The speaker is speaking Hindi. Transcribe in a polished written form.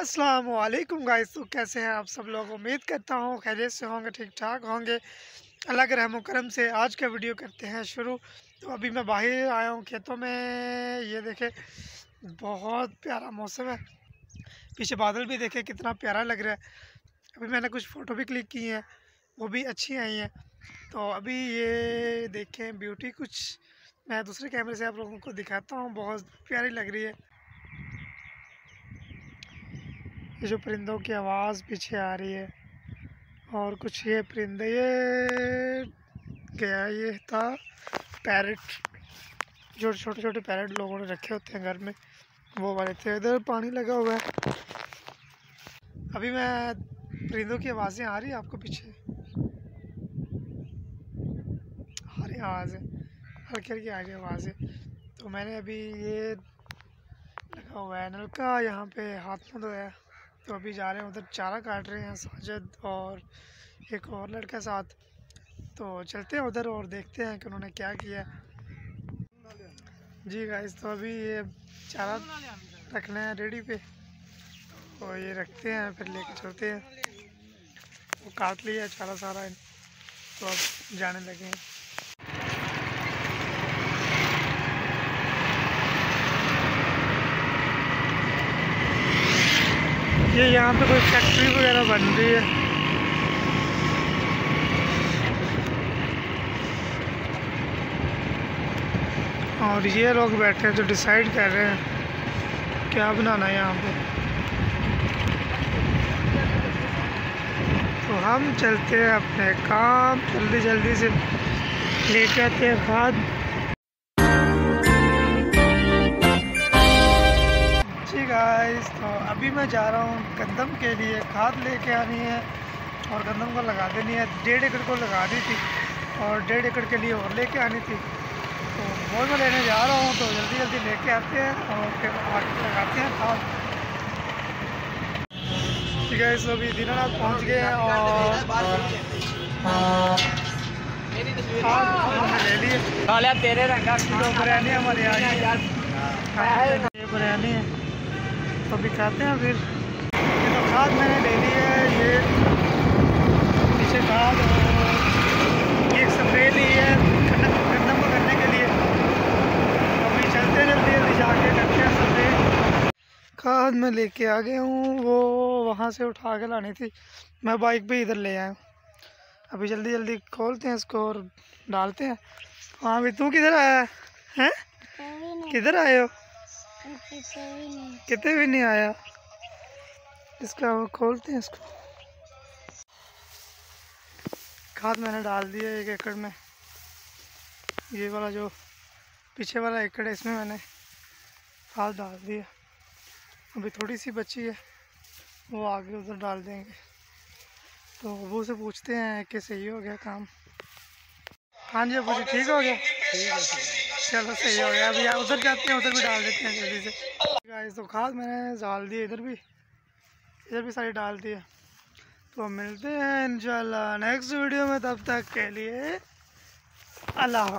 अस्सलाम वालेकुम गाइस। तो कैसे हैं आप सब लोग, उम्मीद करता हूँ खैरियत से होंगे, ठीक ठाक होंगे। अल्लाह के रहम करम से आज का वीडियो करते हैं शुरू। तो अभी मैं बाहर आया हूँ खेतों में, ये देखें बहुत प्यारा मौसम है, पीछे बादल भी देखें कितना प्यारा लग रहा है। अभी मैंने कुछ फ़ोटो भी क्लिक की हैं, वो भी अच्छी आई हैं। तो अभी ये देखें ब्यूटी, कुछ मैं दूसरे कैमरे से आप लोगों को दिखाता हूँ, बहुत प्यारी लग रही है। ये जो परिंदों की आवाज़ पीछे आ रही है, और कुछ ये परिंदे, ये गया ये था पैरेट, जो छोटे छोटे पैरेट लोगों ने रखे होते हैं घर में, वो वाले थे। इधर पानी लगा हुआ है। अभी मैं परिंदों की आवाज़ें आ रही है आपको, पीछे आ रही आवाज़ है, हल्की हल्की आ रही आवाज़ है। तो मैंने अभी ये लगा हुआ है नलका, यहाँ पे हाथ में धोया। तो अभी जा रहे हैं उधर, चारा काट रहे हैं साजिद और एक और लड़का साथ। तो चलते हैं उधर और देखते हैं कि उन्होंने क्या किया। जी गाइस, तो अभी ये चारा रख लें रेडी पे, तो ये रखते हैं फिर लेके चलते हैं। वो काट लिया चारा सारा, तो अब जाने लगे हैं। ये यहाँ पे कोई फैक्ट्री वगैरह बन रही है। और ये लोग बैठे हैं जो डिसाइड कर रहे हैं क्या बनाना है यहाँ पे। तो हम चलते हैं अपने काम, जल्दी जल्दी से लेके आते हैं खाद। तो अभी मैं जा रहा हूँ गंदम के लिए खाद लेके आनी है, और गंदम को लगा देनी है। 1.5 एकड़ को लगा दी थी, और 1.5 एकड़ के लिए और लेके आनी थी, तो वो मैं लेने जा रहा हूँ। तो जल्दी जल्दी लेके आते हैं और फिर आगे लगाते हैं खाद। ठीक है, तो अभी दीनानाथ पहुँच गए हैं और ले लिए तेरे रंगा बिरयानी हमारे यहाँ बिरयानी है, तो भी खाते हैं फिर। ये तो खाद मैंने ले ली है, ये पीछे खाद और एक स्प्रे ली है गंदम को करने के लिए। अभी चलते जल्दी जल्दी जाके करते हैं स्प्रे। खाद मैं लेके आ गया हूँ, वो वहाँ से उठा के लानी थी, मैं बाइक पे इधर ले आया हूँ। अभी जल्दी जल्दी खोलते हैं इसको और डालते हैं। हाँ भाई, तू किधर आया है, किधर आए हो? कितने भी नहीं आया। इसका खोलते हैं इसको। खाद मैंने डाल दिया 1 एकड़ में। ये वाला जो पीछे वाला 1 एकड़ है, इसमें मैंने खाद डाल दिया। अभी थोड़ी सी बची है, वो आगे उधर डाल देंगे। तो वो से पूछते हैं कि सही हो गया काम। हाँ जी पूछे, ठीक हो गया? ठीक है, चलो सही हो गया। अभी उधर जाते हैं, उधर भी डाल देते हैं जल्दी से। गाइस, तो खाद मैंने डाल दी, इधर भी सारी डाल दी है। तो मिलते हैं इंशाल्लाह नेक्स्ट वीडियो में, तब तक के लिए अल्लाह।